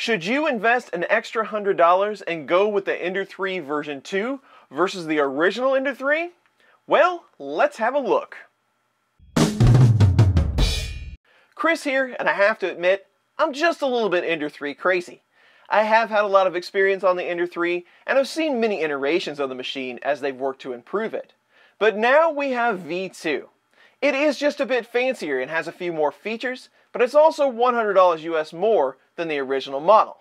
Should you invest an extra $100 and go with the Ender 3 version 2 versus the original Ender 3? Well, let's have a look. Chris here, and I have to admit, I'm just a little bit Ender 3 crazy. I have had a lot of experience on the Ender 3, and I've seen many iterations of the machine as they've worked to improve it. But now we have V2. It is just a bit fancier and has a few more features, but it's also $100 US more than the original model.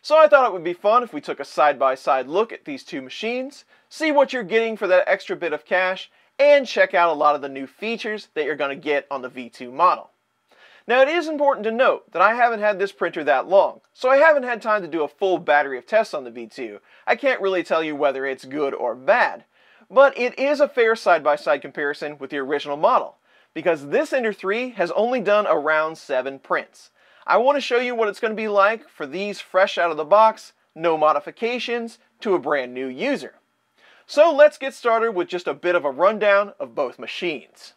So I thought it would be fun if we took a side-by-side look at these two machines, see what you're getting for that extra bit of cash, and check out a lot of the new features that you're going to get on the V2 model. Now it is important to note that I haven't had this printer that long, so I haven't had time to do a full battery of tests on the V2. I can't really tell you whether it's good or bad, but it is a fair side-by-side comparison with the original model, because this Ender 3 has only done around 7 prints. I want to show you what it's going to be like for these fresh out of the box, no modifications, to a brand new user. So let's get started with just a bit of a rundown of both machines.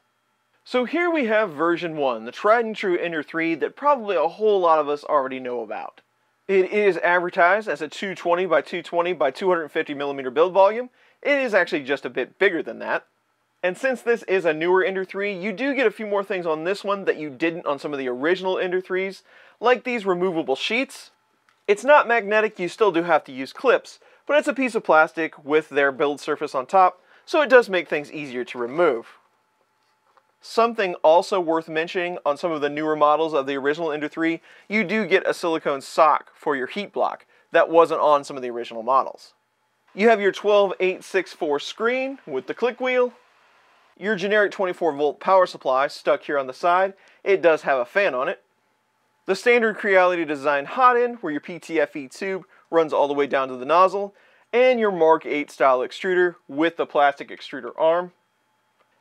So here we have version 1, the tried and true Ender 3 that probably a whole lot of us already know about. It is advertised as a 220 by 220 by 250 millimeter build volume. It is actually just a bit bigger than that. And since this is a newer Ender 3, you do get a few more things on this one that you didn't on some of the original Ender 3s, like these removable sheets. It's not magnetic, you still do have to use clips, but it's a piece of plastic with their build surface on top, so it does make things easier to remove. Something also worth mentioning on some of the newer models of the original Ender 3, you do get a silicone sock for your heat block that wasn't on some of the original models. You have your 12864 screen with the click wheel, your generic 24 volt power supply stuck here on the side. It does have a fan on it. The standard Creality design hot end where your PTFE tube runs all the way down to the nozzle, and your Mark 8 style extruder with the plastic extruder arm.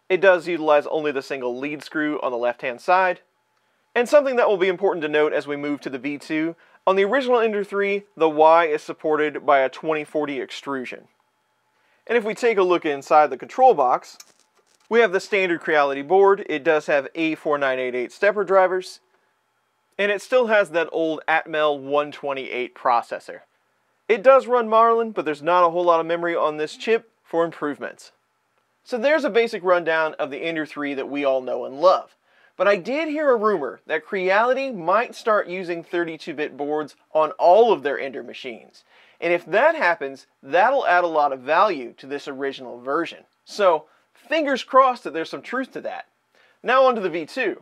It does utilize only the single lead screw on the left hand side. And something that will be important to note as we move to the V2, on the original Ender 3, the Y is supported by a 2040 extrusion. And if we take a look inside the control box, we have the standard Creality board. It does have A4988 stepper drivers, and it still has that old Atmel 128 processor. It does run Marlin, but there's not a whole lot of memory on this chip for improvements. So there's a basic rundown of the Ender 3 that we all know and love. But I did hear a rumor that Creality might start using 32-bit boards on all of their Ender machines. And if that happens, that'll add a lot of value to this original version. So fingers crossed that there's some truth to that. Now onto the V2.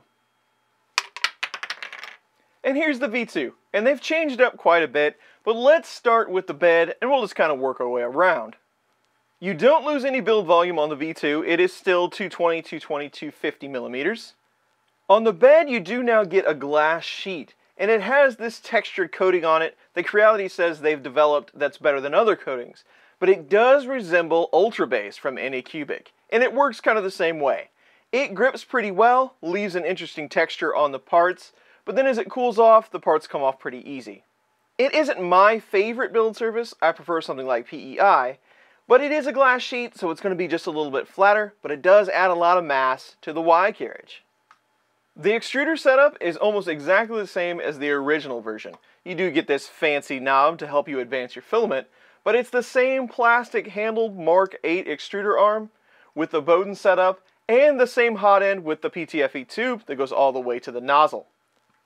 And here's the V2. And they've changed up quite a bit, but let's start with the bed and we'll just kind of work our way around. You don't lose any build volume on the V2. It is still 220, 220, 250 millimeters. On the bed, you do now get a glass sheet, and it has this textured coating on it that Creality says they've developed that's better than other coatings, but it does resemble Ultra Base from Anycubic, and it works kind of the same way. It grips pretty well, leaves an interesting texture on the parts, but then as it cools off, the parts come off pretty easy. It isn't my favorite build surface, I prefer something like PEI, but it is a glass sheet, so it's going to be just a little bit flatter, but it does add a lot of mass to the Y carriage. The extruder setup is almost exactly the same as the original version. You do get this fancy knob to help you advance your filament, but it's the same plastic handled Mark 8 extruder arm with the Bowden setup and the same hot end with the PTFE tube that goes all the way to the nozzle.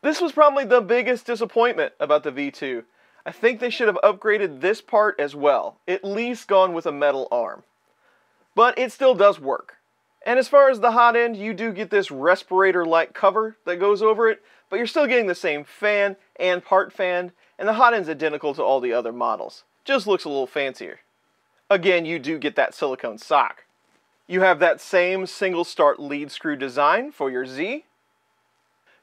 This was probably the biggest disappointment about the V2. I think they should have upgraded this part as well, at least gone with a metal arm. But it still does work. And as far as the hot end, you do get this respirator-like cover that goes over it, but you're still getting the same fan and part fan, and the hot end's identical to all the other models. Just looks a little fancier. Again, you do get that silicone sock. You have that same single start lead screw design for your Z.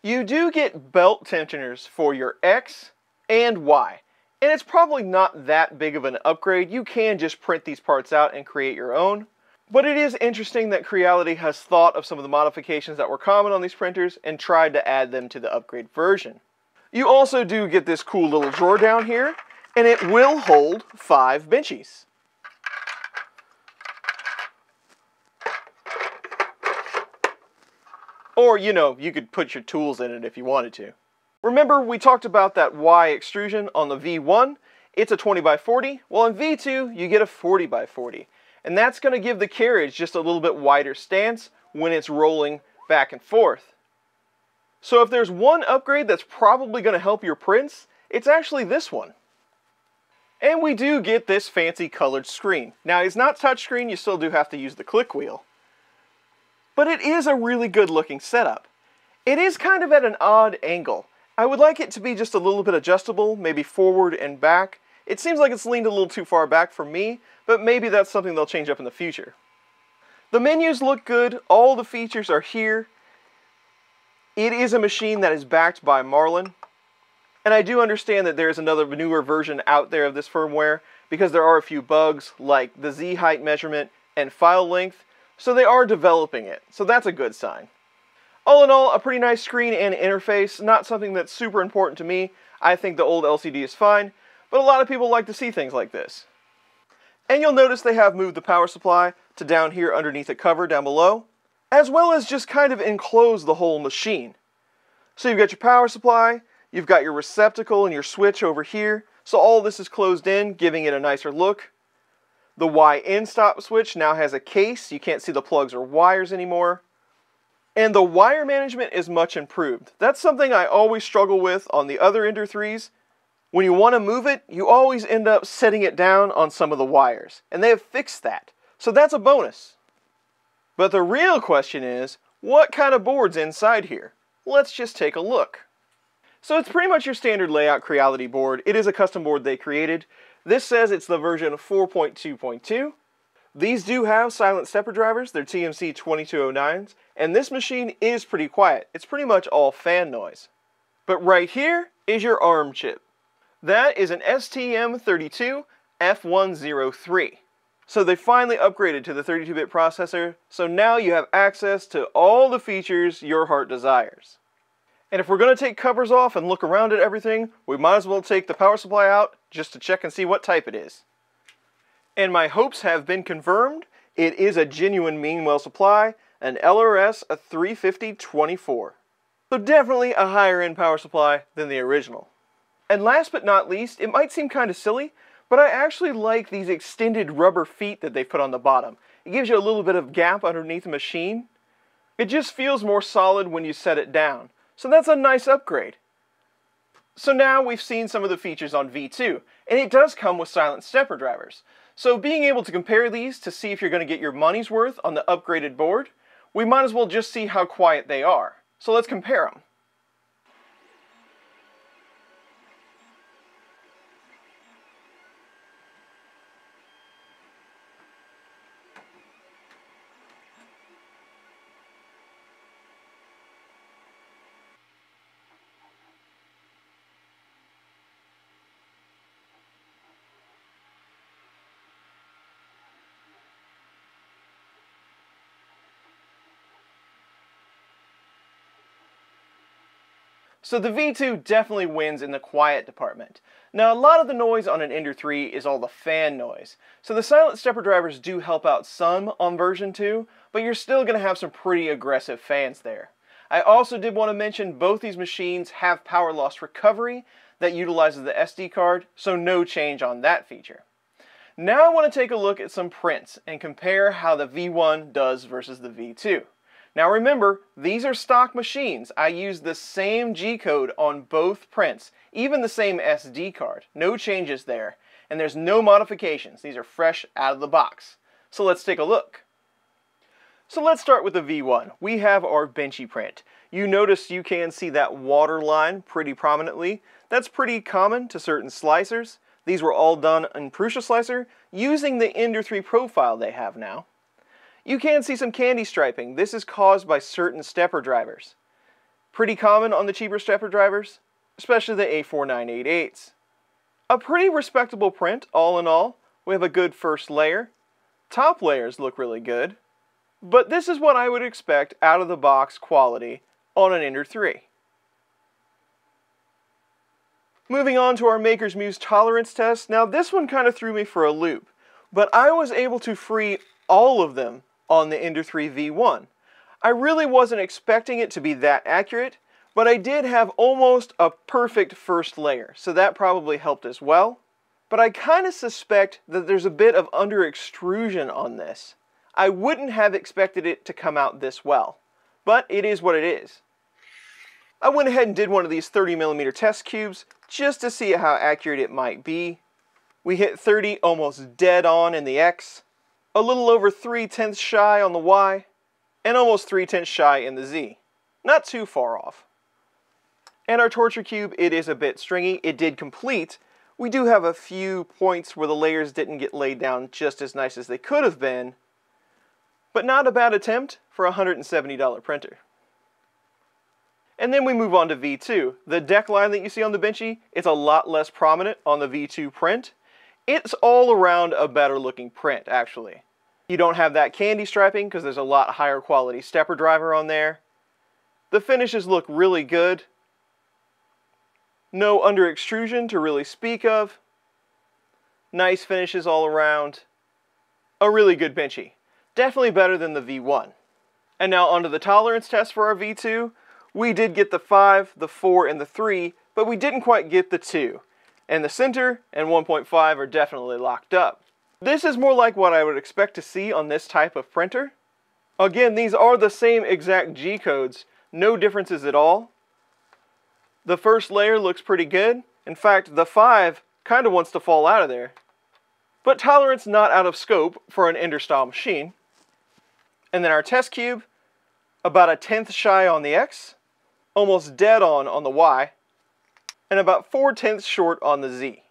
You do get belt tensioners for your X and Y. And it's probably not that big of an upgrade. You can just print these parts out and create your own. But it is interesting that Creality has thought of some of the modifications that were common on these printers and tried to add them to the upgrade version. You also do get this cool little drawer down here, and it will hold 5 benchies. Or, you know, you could put your tools in it if you wanted to. Remember, we talked about that Y extrusion on the V1. It's a 20 by 40. Well, in V2, you get a 40 by 40. And that's going to give the carriage just a little bit wider stance when it's rolling back and forth. So if there's one upgrade that's probably going to help your prints, it's actually this one. And we do get this fancy colored screen. Now, it's not touchscreen, you still do have to use the click wheel. But it is a really good looking setup. It is kind of at an odd angle. I would like it to be just a little bit adjustable, maybe forward and back. It seems like it's leaned a little too far back for me, but maybe that's something they'll change up in the future. The menus look good, all the features are here. It is a machine that is backed by Marlin. And I do understand that there is another newer version out there of this firmware because there are a few bugs like the Z height measurement and file length, so they are developing it, so that's a good sign. All in all, a pretty nice screen and interface, not something that's super important to me. I think the old LCD is fine, but a lot of people like to see things like this. And you'll notice they have moved the power supply to down here underneath the cover down below, as well as just kind of enclose the whole machine. So you've got your power supply, you've got your receptacle and your switch over here, so all this is closed in, giving it a nicer look. The Y end stop switch now has a case, you can't see the plugs or wires anymore. And the wire management is much improved. That's something I always struggle with on the other Ender 3s. When you want to move it, you always end up setting it down on some of the wires, and they have fixed that, so that's a bonus. But the real question is, what kind of board's inside here? Let's just take a look. So it's pretty much your standard layout Creality board. It is a custom board they created. This says it's the version 4.2.2. These do have silent stepper drivers, they're TMC2209s, and this machine is pretty quiet. It's pretty much all fan noise. But right here is your ARM chip. That is an STM32F103. So they finally upgraded to the 32-bit processor, so now you have access to all the features your heart desires. And if we're going to take covers off and look around at everything, we might as well take the power supply out just to check and see what type it is. And my hopes have been confirmed. It is a genuine Meanwell supply, an LRS-350-24. So definitely a higher end power supply than the original. And last but not least, it might seem kind of silly, but I actually like these extended rubber feet that they put on the bottom. It gives you a little bit of gap underneath the machine. It just feels more solid when you set it down. So that's a nice upgrade. So now we've seen some of the features on V2, and it does come with silent stepper drivers. So being able to compare these to see if you're going to get your money's worth on the upgraded board, we might as well just see how quiet they are. So let's compare them. So the V2 definitely wins in the quiet department. Now, a lot of the noise on an Ender 3 is all the fan noise, so the silent stepper drivers do help out some on version 2, but you're still going to have some pretty aggressive fans there. I also did want to mention both these machines have power loss recovery that utilizes the SD card, so no change on that feature. Now I want to take a look at some prints and compare how the V1 does versus the V2. Now remember, these are stock machines. I use the same G-code on both prints, even the same SD card. No changes there, and there's no modifications. These are fresh out of the box. So let's take a look. So let's start with the V1. We have our Benchy print. You notice you can see that water line pretty prominently. That's pretty common to certain slicers. These were all done in Prusa Slicer using the Ender 3 profile they have now. You can see some candy striping. This is caused by certain stepper drivers. Pretty common on the cheaper stepper drivers, especially the A4988s. A pretty respectable print, all in all. We have a good first layer. Top layers look really good. But this is what I would expect out of the box quality on an Ender 3. Moving on to our Maker's Muse tolerance test. Now this one kind of threw me for a loop, but I was able to free all of them on the Ender 3 V1. I really wasn't expecting it to be that accurate, But I did have almost a perfect first layer, so that probably helped as well. But I kind of suspect that there's a bit of under extrusion on this. I wouldn't have expected it to come out this well, but it is what it is. I went ahead and did one of these 30mm test cubes just to see how accurate it might be. We hit 30 almost dead on in the X, a little over 3/10 shy on the Y, and almost 3/10 shy in the Z. Not too far off. And our torture cube, it is a bit stringy. It did complete. We do have a few points where the layers didn't get laid down just as nice as they could have been, but not a bad attempt for a $170 printer. And then we move on to V2. The deck line that you see on the Benchy, it's a lot less prominent on the V2 print. It's all around a better looking print, actually. You don't have that candy striping because there's a lot higher quality stepper driver on there. The finishes look really good. No under extrusion to really speak of. Nice finishes all around. A really good Benchy. Definitely better than the V1. And now onto the tolerance test for our V2. We did get the 5, the 4, and the 3, but we didn't quite get the 2. And the center and 1.5 are definitely locked up. This is more like what I would expect to see on this type of printer. Again, these are the same exact G-codes, no differences at all. The first layer looks pretty good. In fact, the 5 kind of wants to fall out of there. But tolerance not out of scope for an Ender style machine. And then our test cube, about a 1/10 shy on the X, almost dead on the Y, and about 4/10 short on the Z.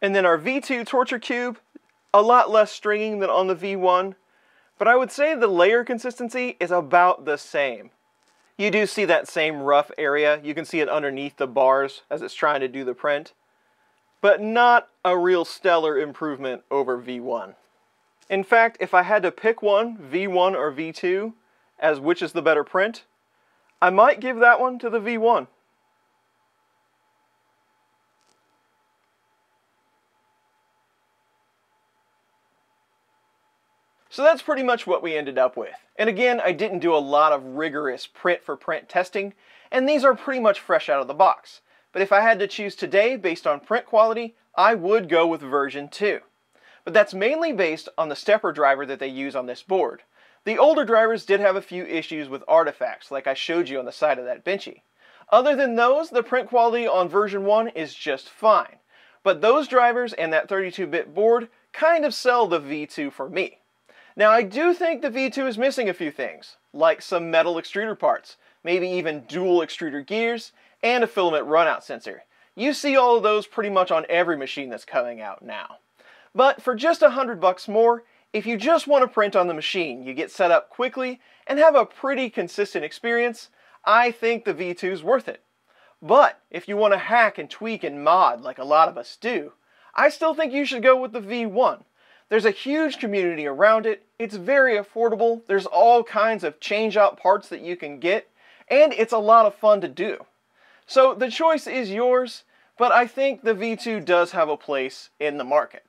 And then our V2 torture cube, a lot less stringing than on the V1, but I would say the layer consistency is about the same. You do see that same rough area. You can see it underneath the bars as it's trying to do the print, but not a real stellar improvement over V1. In fact, if I had to pick one, V1 or V2, as which is the better print, I might give that one to the V1. So that's pretty much what we ended up with. And again, I didn't do a lot of rigorous print-for-print testing, and these are pretty much fresh out of the box. But if I had to choose today based on print quality, I would go with version 2. But that's mainly based on the stepper driver that they use on this board. The older drivers did have a few issues with artifacts, like I showed you on the side of that Benchy. Other than those, the print quality on version 1 is just fine. But those drivers and that 32-bit board kind of sell the V2 for me. Now, I do think the V2 is missing a few things, like some metal extruder parts, maybe even dual extruder gears, and a filament runout sensor. You see all of those pretty much on every machine that's coming out now. But for just $100 more, if you just want to print on the machine, you get set up quickly, and have a pretty consistent experience, I think the V2 is worth it. But if you want to hack and tweak and mod like a lot of us do, I still think you should go with the V1. There's a huge community around it, it's very affordable, there's all kinds of change-out parts that you can get, and it's a lot of fun to do. So the choice is yours, but I think the V2 does have a place in the market.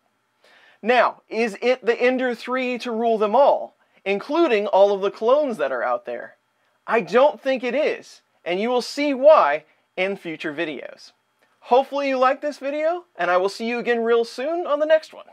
Now, is it the Ender 3 to rule them all, including all of the clones that are out there? I don't think it is, and you will see why in future videos. Hopefully you liked this video, and I will see you again real soon on the next one.